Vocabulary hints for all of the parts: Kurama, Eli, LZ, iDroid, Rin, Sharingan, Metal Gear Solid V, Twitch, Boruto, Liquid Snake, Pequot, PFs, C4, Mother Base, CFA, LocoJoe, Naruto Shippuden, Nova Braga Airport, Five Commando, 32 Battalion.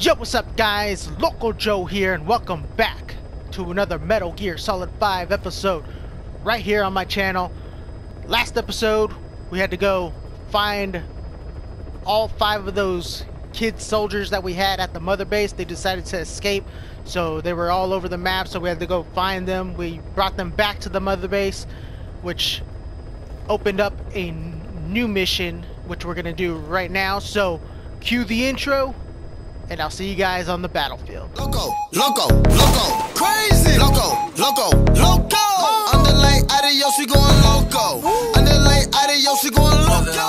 Yo, what's up guys, LocoJoe here and welcome back to another Metal Gear Solid 5 episode right here on my channel. Last episode we had to go find all 5 of those kid soldiers that we had at the Mother Base. They decided to escape, so they were all over the map, so we had to go find them. We brought them back to the Mother Base, which opened up a new mission which we're gonna do right now. So cue the intro and I'll see you guys on the battlefield. Loco, loco, loco, crazy. Loco, loco, loco. Underlay adios, we going loco. Underlay adios, we going loco.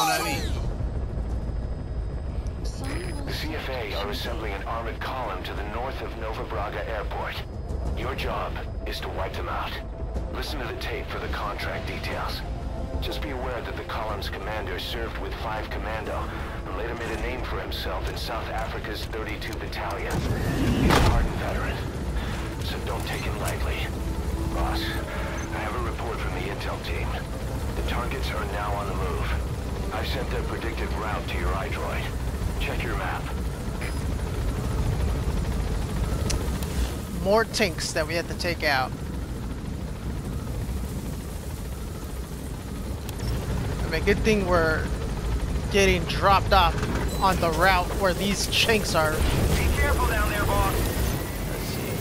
The CFA are assembling an armored column to the north of Nova Braga Airport. Your job is to wipe them out. Listen to the tape for the contract details. Just be aware that the column's commander served with Five Commando, and later made a name for himself in South Africa's 32 Battalion. He's a hardened veteran, so don't take him lightly. Boss, I have a report from the intel team. The targets are now on the move. I've sent their predicted route to your iDroid. Check your map. More tanks that we have to take out. I mean, good thing we're getting dropped off on the route where these chinks are. Be careful down there, boss. Let's see.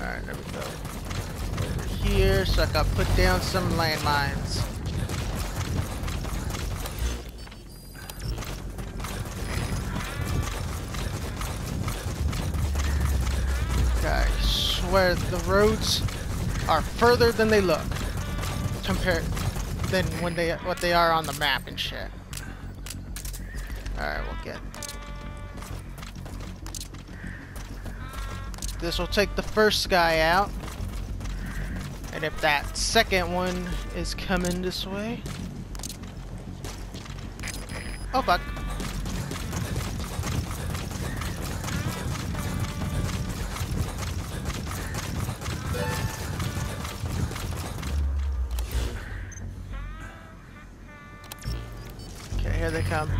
Alright, there we go. Over here, so I can put down some landmines. Where the roads are further than they look compared than when they what they are on the map and shit. All right, we'll get this. Will take the first guy out, and if that second one is coming this way, oh fuck. Here they come.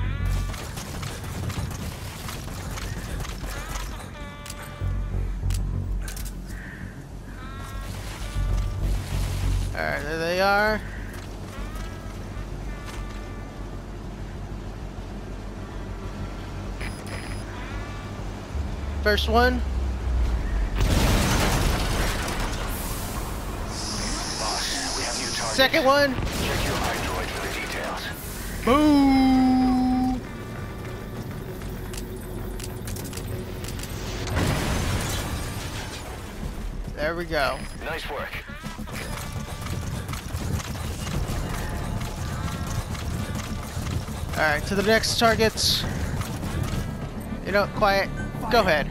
Alright, there they are. First one. Boss, we have new target. Second one. Check your iDroid for the details. Boom! There we go. Nice work. All right, to the next targets. You know, quiet. Go ahead.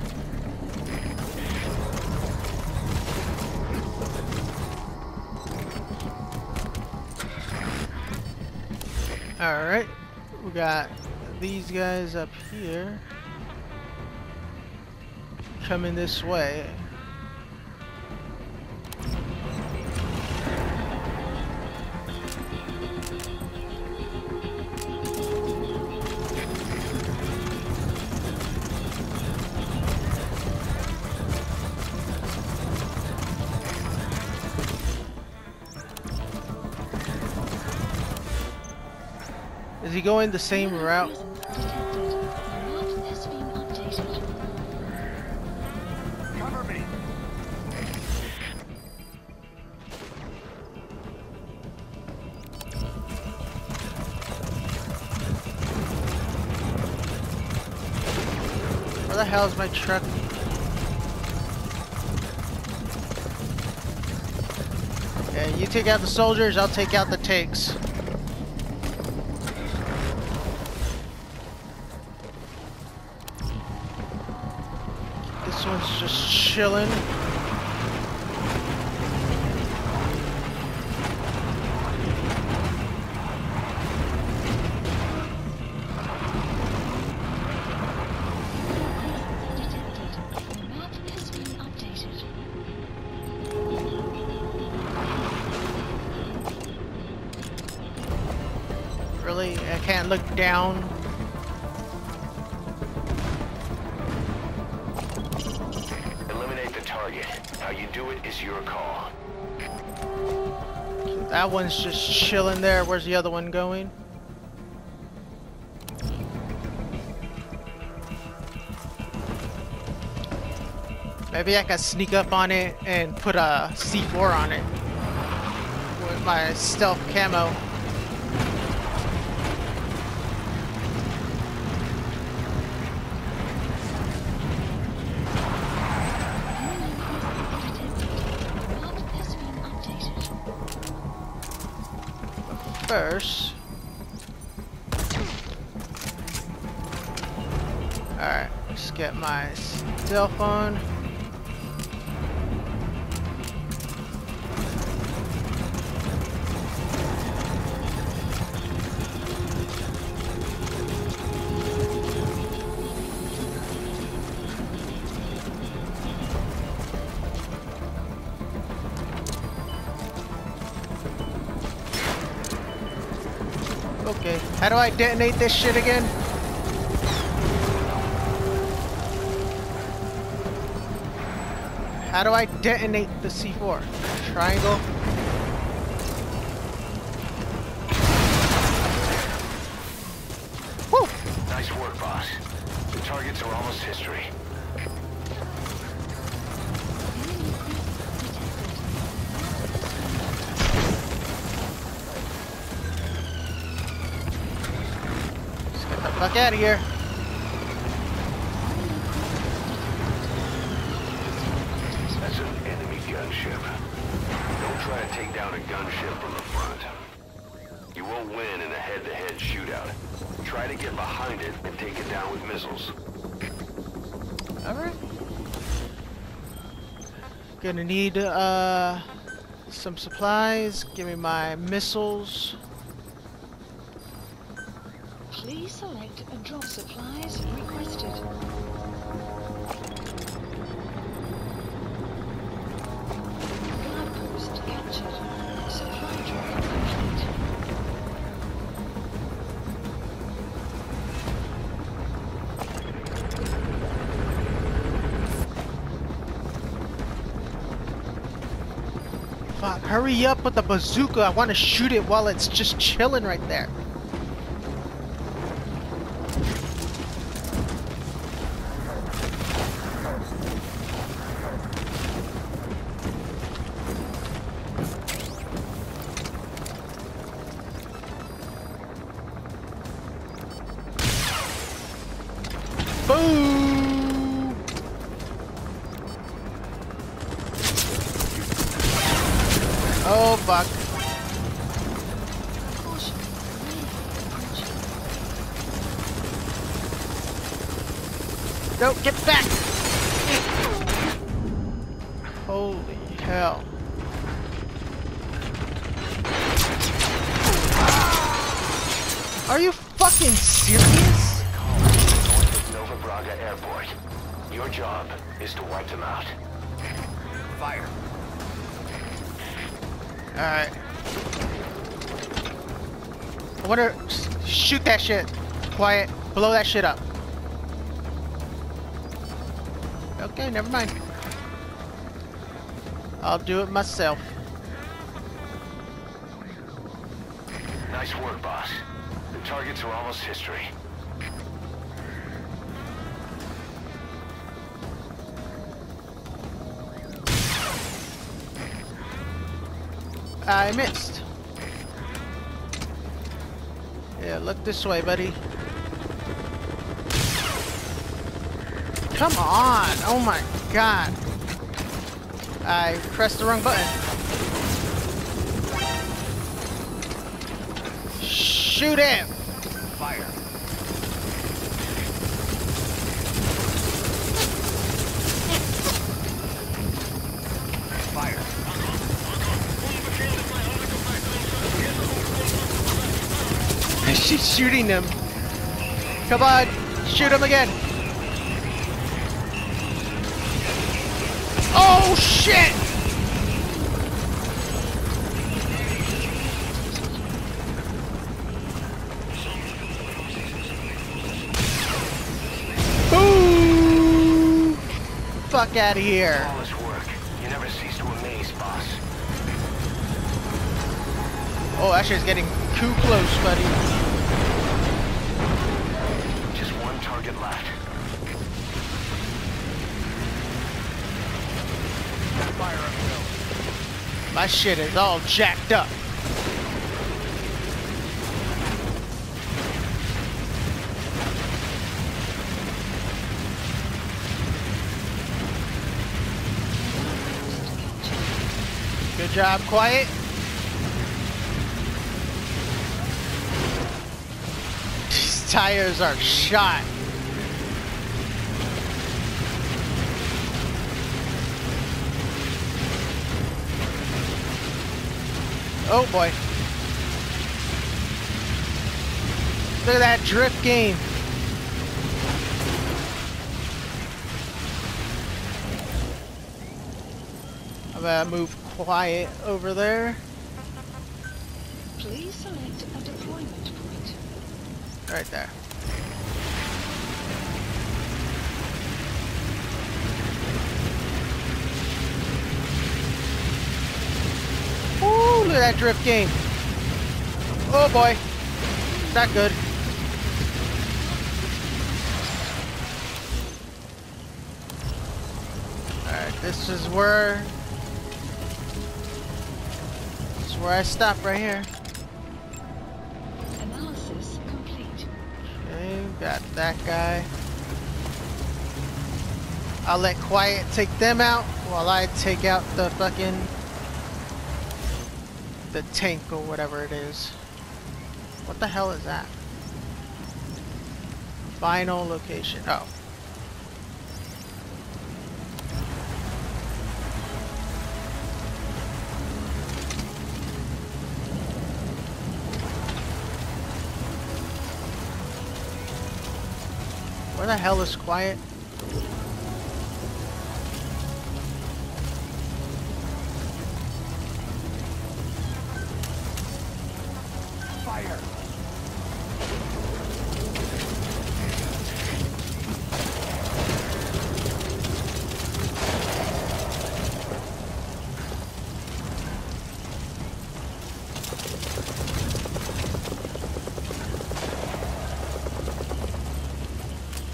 All right, we got these guys up here coming this way. Is he going the same route? Cover me. Where the hell is my truck? Okay, you take out the soldiers, I'll take out the tanks. This one's just chilling. really. I can't look down. Eliminate the target. How you do it is your call. So that one's just chilling there. Where's the other one going? Maybe I can sneak up on it and put a C4 on it with my stealth camo. But first, all right, let's get my stealth on. How do I detonate this shit again? How do I detonate the C4? Triangle? Woo! Nice work, boss. The targets are almost history. Fuck out of here. That's an enemy gunship. Don't try to take down a gunship from the front. You won't win in a head-to-head shootout. Try to get behind it and take it down with missiles. Alright. Gonna need some supplies. Give me my missiles. Please select and drop supplies requested. Guard post captured. Supply drop complete. Fuck, hurry up with the bazooka. I want to shoot it while it's just chilling right there. Oh fuck. No, get back! Holy hell. Are you fucking serious? Call north of Nova Braga Airport. Your job is to wipe them out. Fire. Alright. I wonder. Shoot that shit. Quiet. Blow that shit up. Okay, never mind. I'll do it myself. Nice work, boss. The targets are almost history. I missed. Yeah, look this way, buddy. Come on! Oh my god! I pressed the wrong button. Shoot him! Fire. She's shooting them. Come on, shoot him again. Oh shit! fuck out of here. Flawless work. You never cease to amaze, boss. Oh, Asher's getting too close, buddy. Just one target left. Fire up, Bill. My shit is all jacked up. Good job, Quiet. These tires are shot. Oh boy. Look at that drift game. I'm gonna move Quiet over there. Please select a deployment point. Right there. Ooh, look at that drift game. Oh boy. Not good. Alright, this is where I stop right here. Analysis complete. Okay, got that guy. I'll let Quiet take them out while I take out the fucking tank or whatever it is. What the hell is that? Final location. Oh. Where the hell is Quiet? Fire.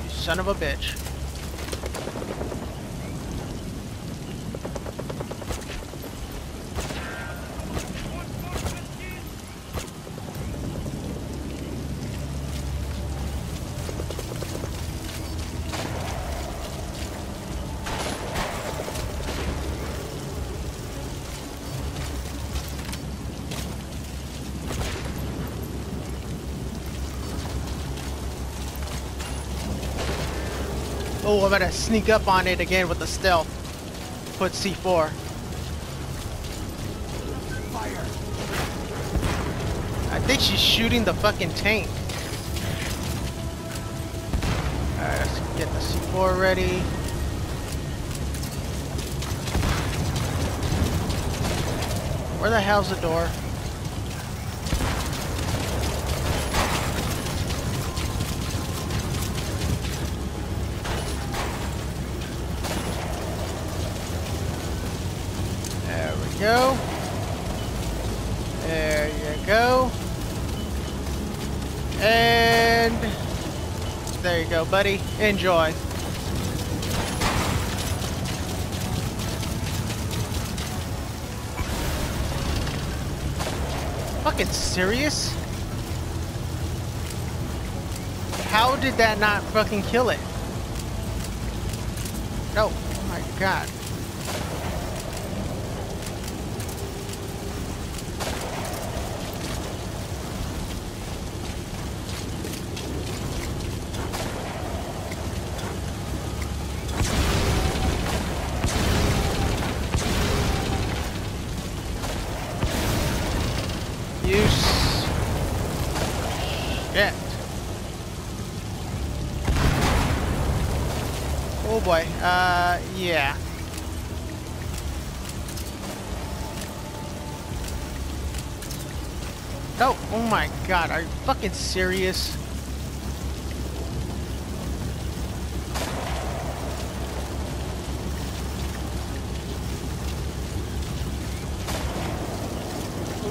Son of a bitch. Oh, I'm gonna sneak up on it again with the stealth. Put C4. Fire. I think she's shooting the fucking tank. Alright, let's get the C4 ready. Where the hell's the door? Go. There you go. And there you go, buddy. Enjoy. Fucking serious? How did that not fucking kill it? No. Oh my god. Oh boy, yeah. No, oh my god, are you fucking serious?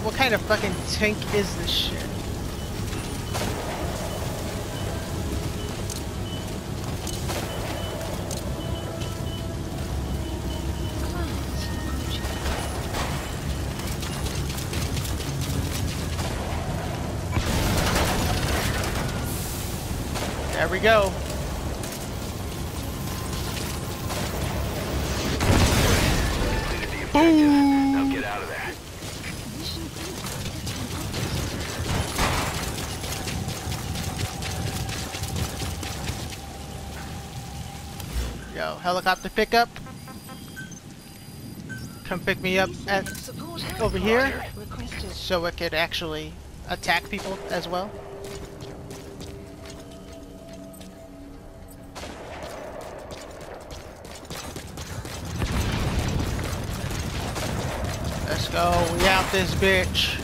What kind of fucking tank is this shit? There we go. Boom! Now get out of there. Yo, helicopter pickup. Come pick me up at over here, so it could actually attack people as well. Oh, we out this bitch.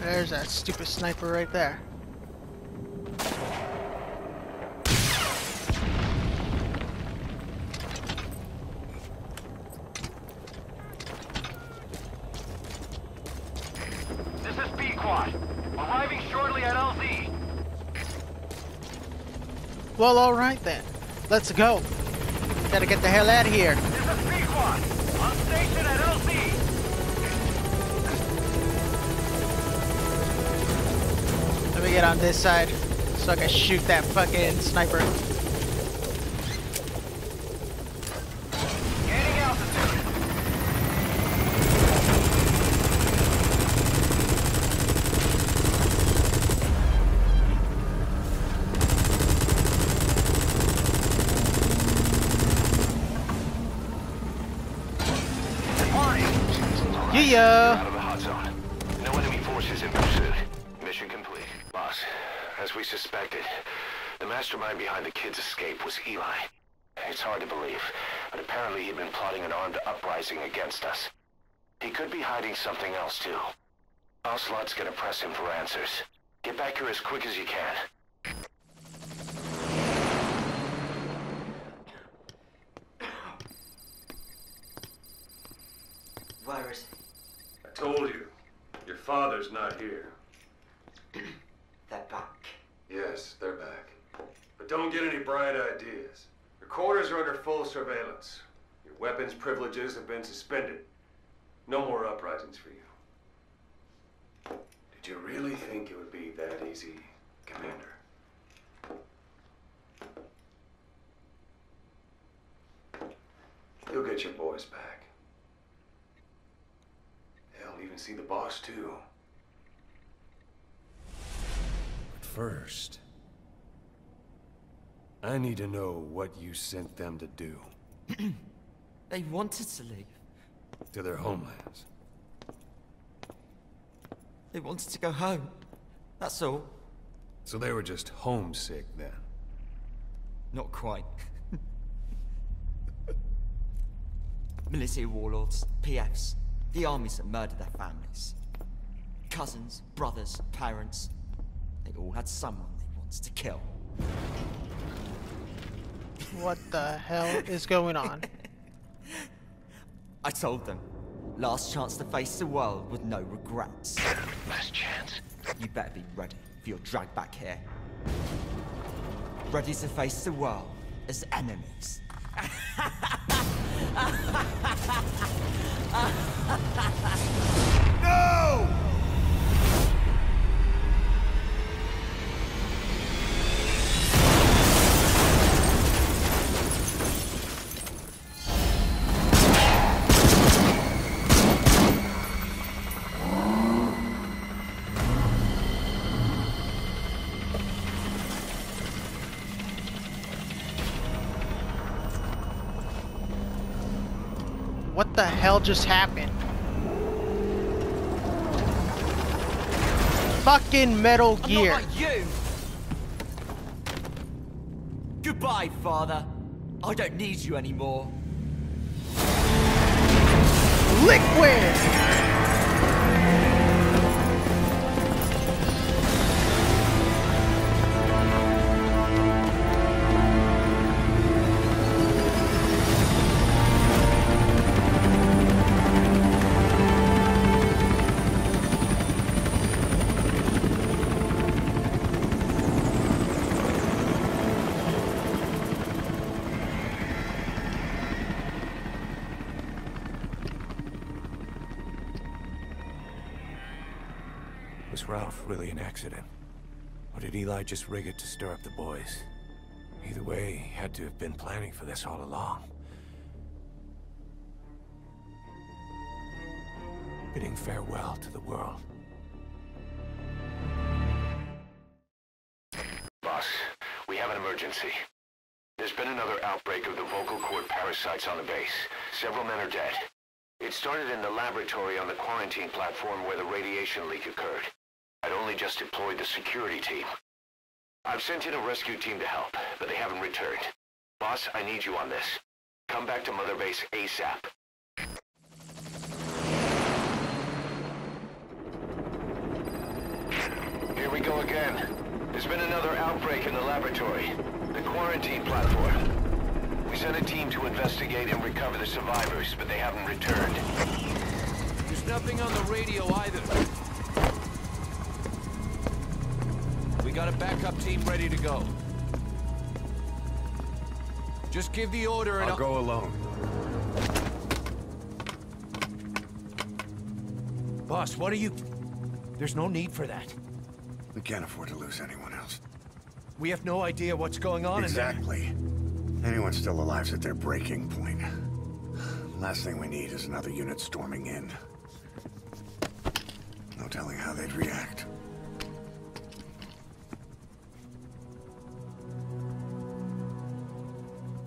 There's that stupid sniper right there. Well, all right then. Let's go. Gotta get the hell out of here. This is Pequot. On station at LZ. Let me get on this side so I can shoot that fucking sniper. Gaining altitude. Out of the hot zone. No enemy forces in pursuit. Mission complete. Boss, as we suspected, the mastermind behind the kid's escape was Eli. It's hard to believe, but apparently he'd been plotting an armed uprising against us. He could be hiding something else, too. Ocelot's gonna press him for answers. Get back here as quick as you can. Virus. I told you, your father's not here. They're back. Yes, they're back. But don't get any bright ideas. Your quarters are under full surveillance. Your weapons privileges have been suspended. No more uprisings for you. Did you really think it would be that easy, Commander? You'll get your boys back. I'll even see the boss, too. But first, I need to know what you sent them to do. They wanted to leave. To their homelands. They wanted to go home. That's all. So they were just homesick, then? Not quite. Military warlords, PFs. The armies that murdered their families. Cousins, brothers, parents. They all had someone they wanted to kill. What the hell is going on? I told them. Last chance to face the world with no regrets. Last chance. You better be ready for your drag back here. Ready to face the world as enemies. No! What the hell just happened? Fucking Metal Gear. I'm not like you. Goodbye, father. I don't need you anymore. Liquid! Was Ralph really an accident? Or did Eli just rig it to stir up the boys? Either way, he had to have been planning for this all along. Bidding farewell to the world. Boss, we have an emergency. There's been another outbreak of the vocal cord parasites on the base. Several men are dead. It started in the laboratory on the quarantine platform where the radiation leak occurred. I'd only just deployed the security team. I've sent in a rescue team to help, but they haven't returned. Boss, I need you on this. Come back to Mother Base ASAP. Here we go again. There's been another outbreak in the laboratory. The quarantine platform. We sent a team to investigate and recover the survivors, but they haven't returned. There's nothing on the radio either. Got a backup team ready to go. Just give the order and I'll go alone. Boss, what are you... There's no need for that. We can't afford to lose anyone else. We have no idea what's going on in there. Anyone still alive's at their breaking point. Last thing we need is another unit storming in. No telling how they'd react.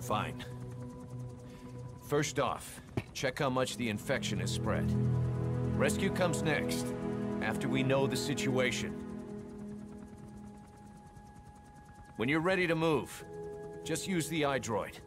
Fine. First off, check how much the infection has spread. Rescue comes next, after we know the situation. When you're ready to move, just use the iDroid.